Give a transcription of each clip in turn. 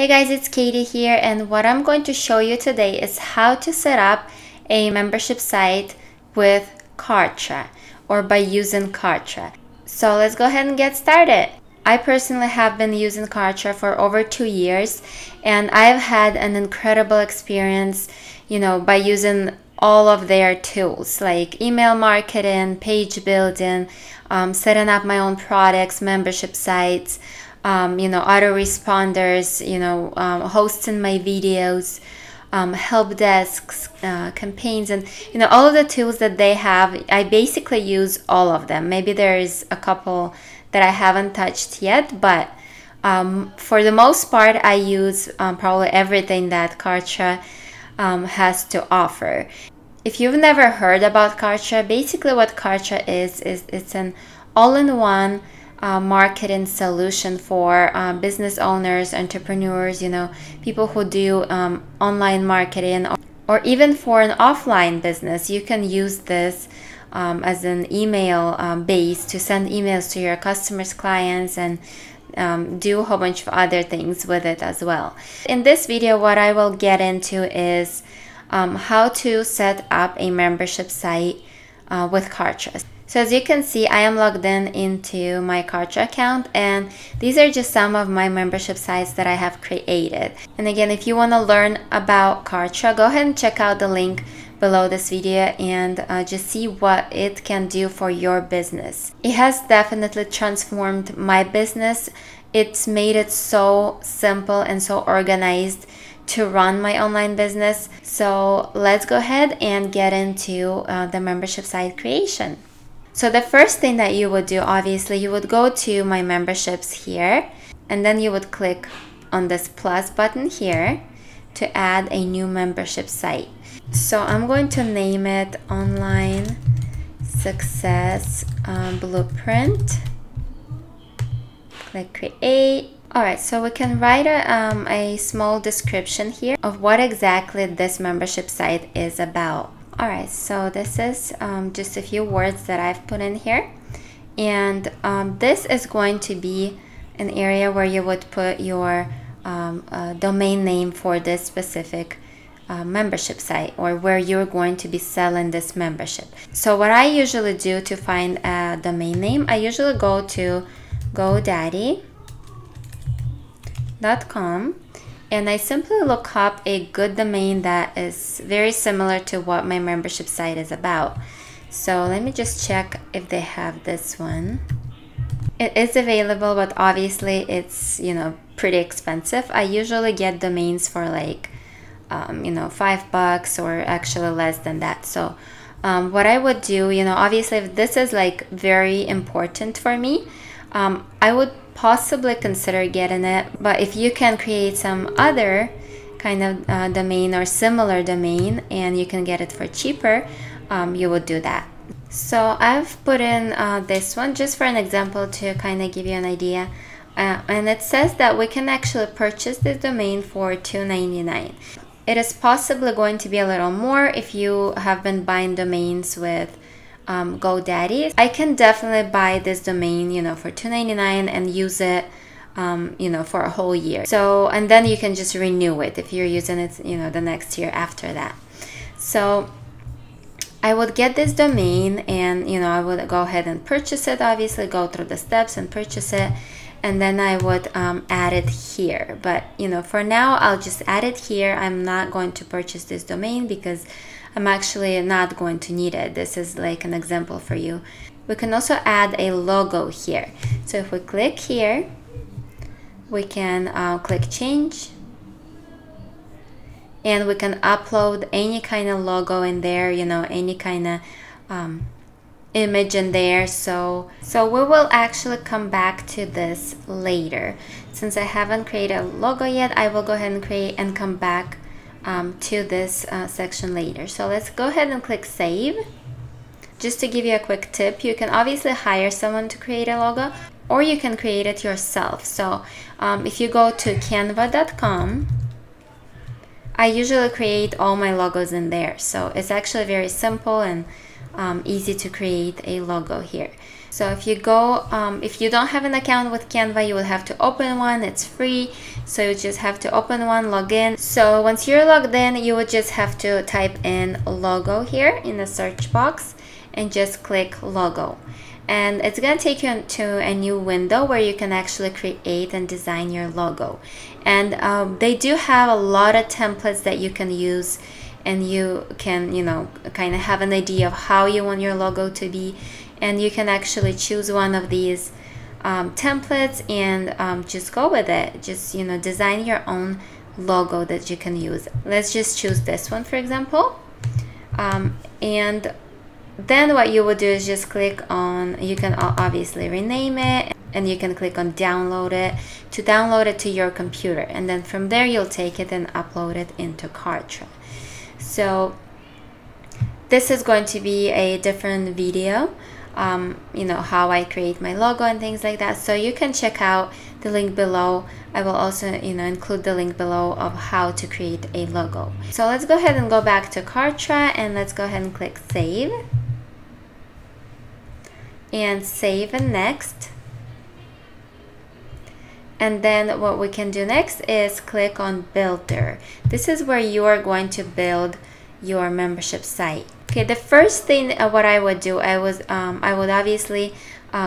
Hey guys, it's Katie here, and what I'm going to show you today is how to set up a membership site with Kartra or by using Kartra. So let's go ahead and get started. I personally have been using Kartra for over 2 years, and I've had an incredible experience, you know, by using all of their tools like email marketing, page building, setting up my own products, membership sites, you know, autoresponders, you know, hosting my videos, help desks, campaigns, and, you know, all of the tools that they have. I basically use all of them. Maybe there is a couple that I haven't touched yet, but for the most part, I use probably everything that Kartra has to offer. If you've never heard about Kartra, basically what Kartra is it's an all-in-one marketing solution for business owners, entrepreneurs, you know, people who do online marketing, or even for an offline business. You can use this as an email base to send emails to your customers, clients, and do a whole bunch of other things with it as well. In this video, what I will get into is how to set up a membership site with Kartra. So as you can see, I am logged in into my Kartra account, and these are just some of my membership sites that I have created. And again, if you want to learn about Kartra, go ahead and check out the link below this video and just see what it can do for your business. It has definitely transformed my business. It's made it so simple and so organized to run my online business. So let's go ahead and get into the membership site creation. So the first thing that you would do, obviously, you would go to my memberships here, and then you would click on this plus button here to add a new membership site. So I'm going to name it Online Success Blueprint. Click create. All right, so we can write a small description here of what exactly this membership site is about. Alright, so this is just a few words that I've put in here, and this is going to be an area where you would put your domain name for this specific membership site, or where you're going to be selling this membership. So what I usually do to find a domain name, I usually go to GoDaddy.com, and I simply look up a good domain that is very similar to what my membership site is about. So let me just check if they have this one. It is available, but obviously it's, you know, pretty expensive. I usually get domains for like, you know, $5 or actually less than that. So what I would do, you know, obviously if this is like very important for me, I would possibly consider getting it, but if you can create some other kind of domain or similar domain and you can get it for cheaper, you would do that. So I've put in this one just for an example to kind of give you an idea, and it says that we can actually purchase this domain for $2.99. It is possibly going to be a little more if you have been buying domains with GoDaddy. I can definitely buy this domain, you know, for $2.99 and use it, you know, for a whole year. So, and then you can just renew it if you're using it, you know, the next year after that. So I would get this domain, and, you know, I would go ahead and purchase it, obviously go through the steps and purchase it, and then I would add it here. But, you know, for now I'll just add it here. I'm not going to purchase this domain because I'm actually not going to need it. This is like an example for you. We can also add a logo here. So if we click here, we can click change, and we can upload any kind of logo in there, you know, any kind of image in there. So we will actually come back to this later. Since I haven't created a logo yet, I will go ahead and create and come back to this section later. So let's go ahead and click save. Just to give you a quick tip, you can obviously hire someone to create a logo, or you can create it yourself. So if you go to canva.com, I usually create all my logos in there. So it's actually very simple and easy to create a logo here. So if you go, if you don't have an account with Canva, you will have to open one. It's free, so you just have to open one, log in. So once you're logged in, you will just have to type in logo here in the search box and just click logo. And it's going to take you to a new window where you can actually create and design your logo. And they do have a lot of templates that you can use, and you can, you know, kind of have an idea of how you want your logo to be. And you can actually choose one of these templates and just go with it. Just, you know, design your own logo that you can use. Let's just choose this one, for example. And then what you would do is just click on, you can obviously rename it, and you can click on download it to download it to your computer. And then from there, you'll take it and upload it into Kartra. So this is going to be a different video, you know, how I create my logo and things like that. So you can check out the link below. I will also, you know, include the link below of how to create a logo. So let's go ahead and go back to Kartra, and let's go ahead and click save. And save and next. And then what we can do next is click on builder. This is where you are going to build your membership site. Okay, the first thing what I would do, I would obviously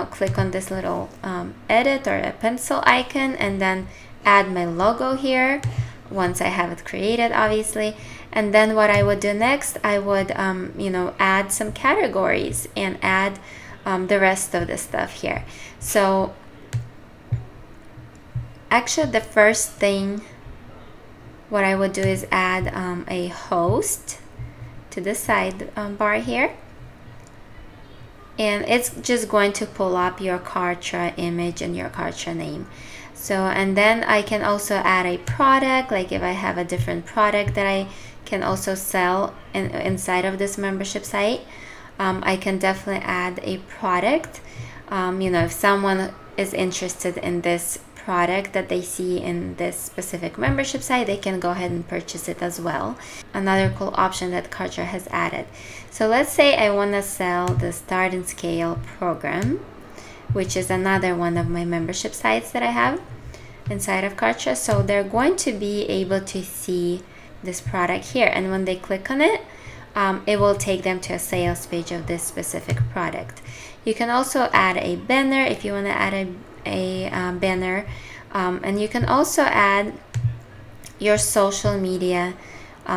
click on this little edit or a pencil icon, and then add my logo here once I have it created, obviously. And then what I would do next, I would you know, add some categories and add the rest of the stuff here. So actually the first thing what I would do is add a host to the sidebar here, and it's just going to pull up your Kartra image and your Kartra name. So, and then I can also add a product, like if I have a different product that I can also sell inside of this membership site, I can definitely add a product. You know, if someone is interested in this product that they see in this specific membership site, they can go ahead and purchase it as well. Another cool option that Kartra has added. So let's say I want to sell the Start and Scale program, which is another one of my membership sites that I have inside of Kartra. So they're going to be able to see this product here, and when they click on it, it will take them to a sales page of this specific product. You can also add a banner if you want to add a banner, and you can also add your social media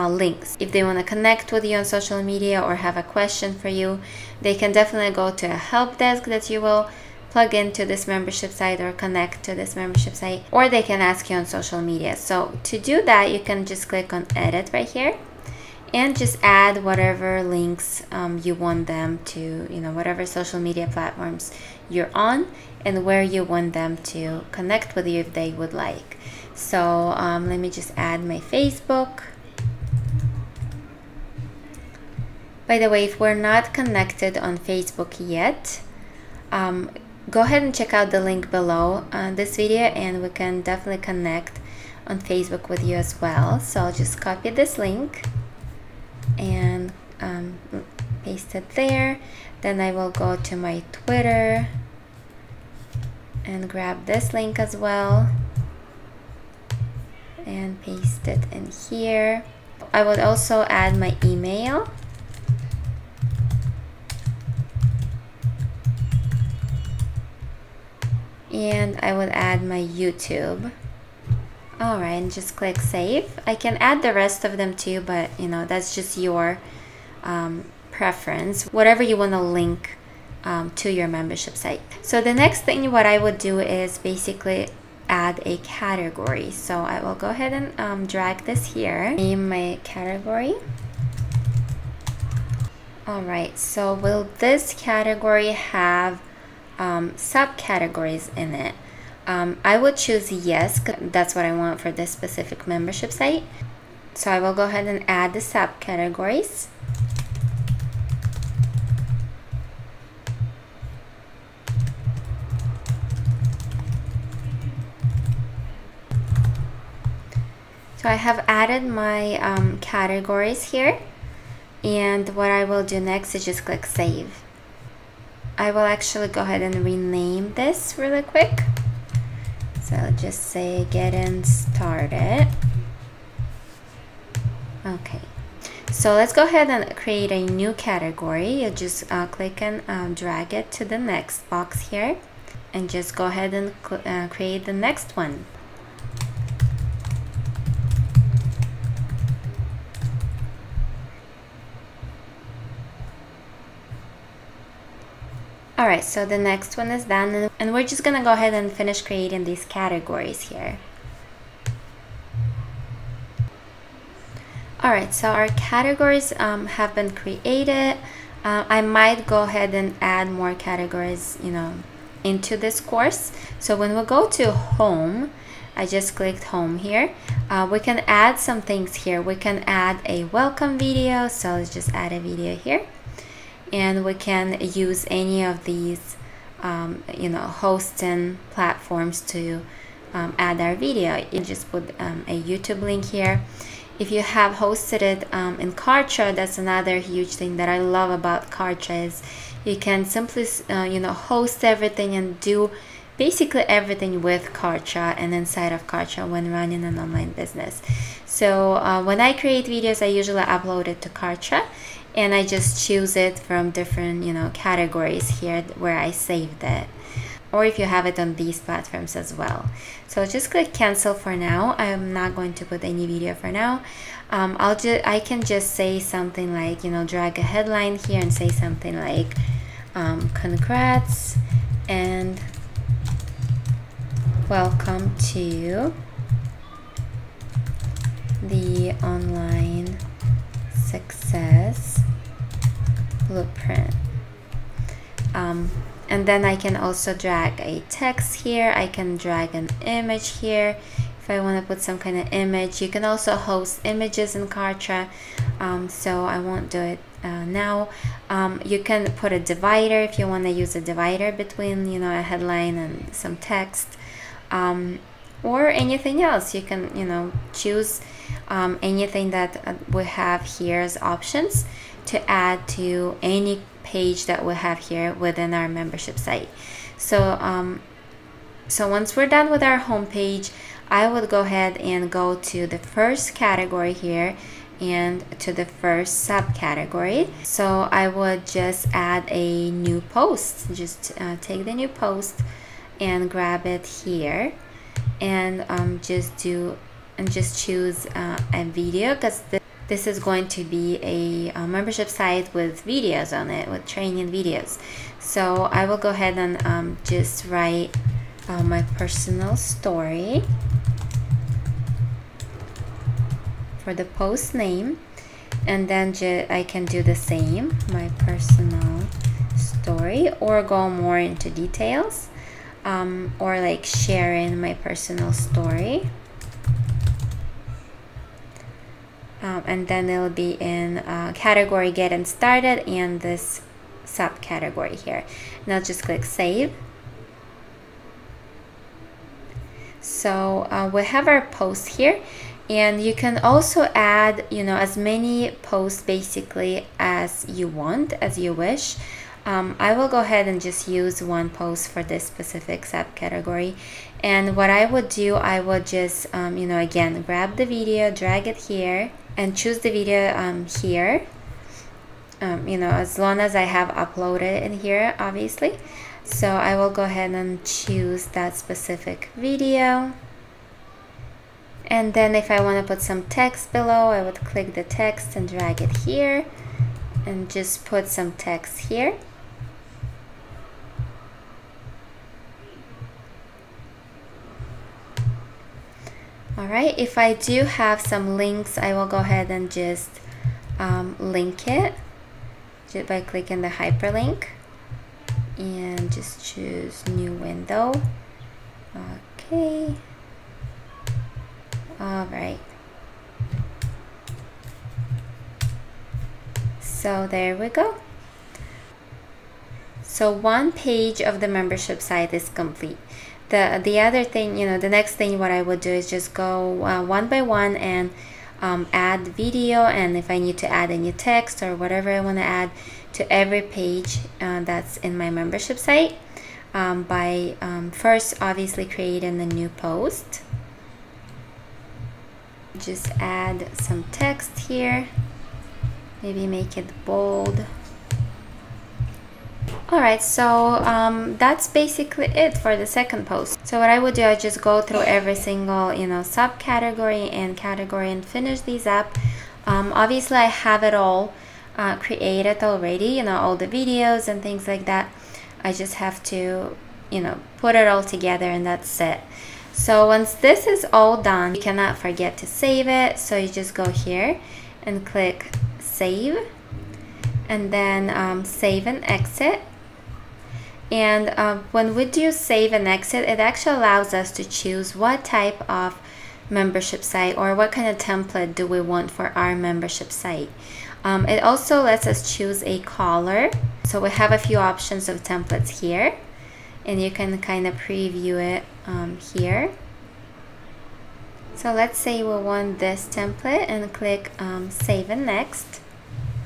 links. If they want to connect with you on social media or have a question for you, they can definitely go to a help desk that you will plug into this membership site or connect to this membership site, or they can ask you on social media. So to do that, you can just click on edit right here and just add whatever links you want them to, you know, whatever social media platforms you're on and where you want them to connect with you if they would like. So let me just add my Facebook. By the way, if we're not connected on Facebook yet, go ahead and check out the link below on this video, and we can definitely connect on Facebook with you as well. So I'll just copy this link and paste it there. Then I will go to my Twitter and grab this link as well and paste it in here. I would also add my email, and I would add my YouTube. All right, and just click save. I can add the rest of them too, but you know, that's just your preference, whatever you want to link to your membership site. So the next thing what I would do is basically add a category. So I will go ahead and drag this here, name my category. All right, so will this category have subcategories in it? I would choose yes, 'cause that's what I want for this specific membership site. So I will go ahead and add the subcategories. So I have added my categories here, and what I will do next is just click save. I will actually go ahead and rename this really quick. So I'll just say getting started. Okay, so let's go ahead and create a new category. You just click and drag it to the next box here, and just go ahead and create the next one. Alright, so the next one is done, and we're just gonna go ahead and finish creating these categories here. Alright, so our categories have been created. I might go ahead and add more categories, you know, into this course. So when we go to home, I just clicked home here. We can add some things here. We can add a welcome video, so let's just add a video here. And we can use any of these you know, hosting platforms to add our video. You just put a YouTube link here. If you have hosted it in Kartra, that's another huge thing that I love about Kartra, is you can simply you know, host everything and do basically everything with Kartra and inside of Kartra when running an online business. So when I create videos, I usually upload it to Kartra, and I just choose it from different, you know, categories here where I saved it, or if you have it on these platforms as well. So just click cancel for now. I'm not going to put any video for now. I can just say something like, you know, drag a headline here and say something like congrats and welcome to the online success blueprint. And then I can also drag a text here. I can drag an image here if I want to put some kind of image. You can also host images in Kartra, so I won't do it now. You can put a divider if you want to use a divider between, you know, a headline and some text. Or anything else. You can, you know, choose anything that we have here as options to add to any page that we have here within our membership site. So so once we're done with our home page, I would go ahead and go to the first category here and to the first subcategory. So I would just add a new post. Just take the new post and grab it here, and just choose a video, because this is going to be a membership site with videos on it, with training videos. So I will go ahead and just write my personal story for the post name, and then I can do the same, my personal story, or go more into details. Or like sharing my personal story, and then it'll be in category getting started and this subcategory here. Now just click save. So we have our post here, and you can also add, you know, as many posts basically as you want, as you wish. I will go ahead and just use one post for this specific subcategory. And what I would do, I would just, you know, again, grab the video, drag it here, and choose the video here. You know, as long as I have uploaded in here, obviously. So I will go ahead and choose that specific video. And then if I want to put some text below, I would click the text and drag it here, and just put some text here. Alright, if I do have some links, I will go ahead and just link it just by clicking the hyperlink, and just choose new window. Okay. Alright. So there we go. So one page of the membership site is complete. The other thing, you know, the next thing what I would do is just go one by one and add video, and if I need to add any text or whatever I want to add to every page that's in my membership site, by first obviously creating a new post. Just add some text here, maybe make it bold. Alright, so that's basically it for the second post. So what I would do, I just go through every single, subcategory and category and finish these up. Obviously I have it all created already, all the videos and things like that. I just have to, put it all together, and that's it. So once this is all done, you cannot forget to save it. So you just go here and click save, and then save and exit. And when we do save and exit, it actually allows us to choose what type of membership site or what kind of template do we want for our membership site. It also lets us choose a color. So we have a few options of templates here, and you can kind of preview it here. So let's say we want this template, and click save and next.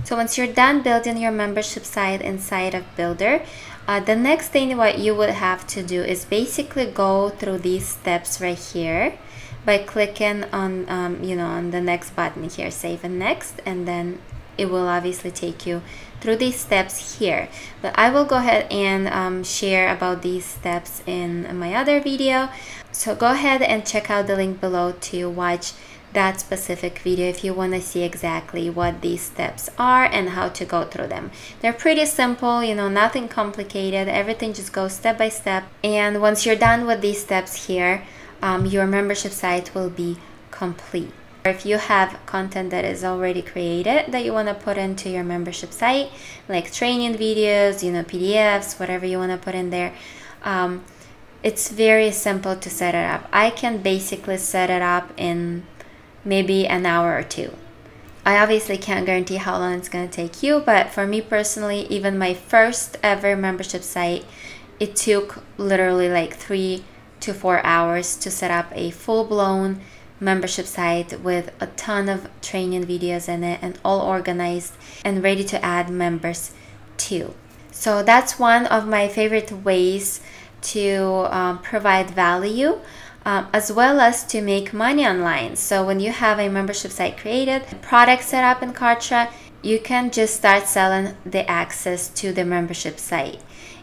So once you're done building your membership site inside of Builder, the next thing what you would have to do is basically go through these steps right here by clicking on on the next button here, save and next, and then it will obviously take you through these steps here. But I will go ahead and share about these steps in my other video. So go ahead and check out the link below to watch that specific video if you want to see exactly what these steps are and how to go through them. They're pretty simple, nothing complicated. Everything just goes step by step. And once you're done with these steps here, your membership site will be complete. If you have content that is already created that you want to put into your membership site, like training videos, PDFs, whatever you want to put in there, it's very simple to set it up. I can basically set it up in maybe an hour or two. I obviously can't guarantee how long it's going to take you, but for me personally, even my first ever membership site, it took literally like 3 to 4 hours to set up a full-blown membership site with a ton of training videos in it and all organized and ready to add members to. So that's one of my favorite ways to provide value, as well as to make money online. So when you have a membership site created, product set up in Kartra, you can just start selling the access to the membership site.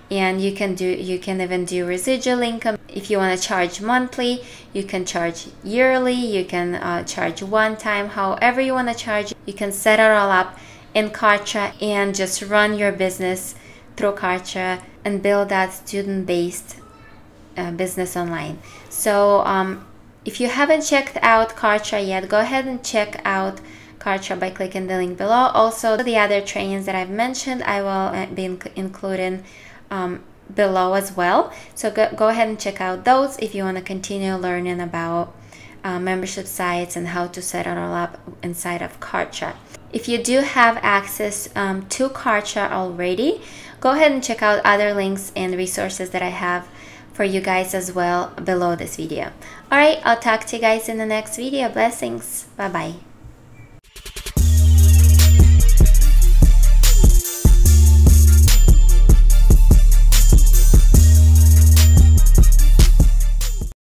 And you can even do residual income. If you want to charge monthly, you can charge yearly, you can charge one time, however you want to charge. You can set it all up in Kartra and just run your business through Kartra and build that student-based business online. So if you haven't checked out Kartra yet, go ahead and check out Kartra by clicking the link below. Also, the other trainings that I've mentioned, I will be including below as well. So go ahead and check out those if you want to continue learning about membership sites and how to set it all up inside of Kartra. If you do have access to Kartra already, go ahead and check out other links and resources that I have for you guys as well below this video. All right, I'll talk to you guys in the next video. Blessings. Bye-bye.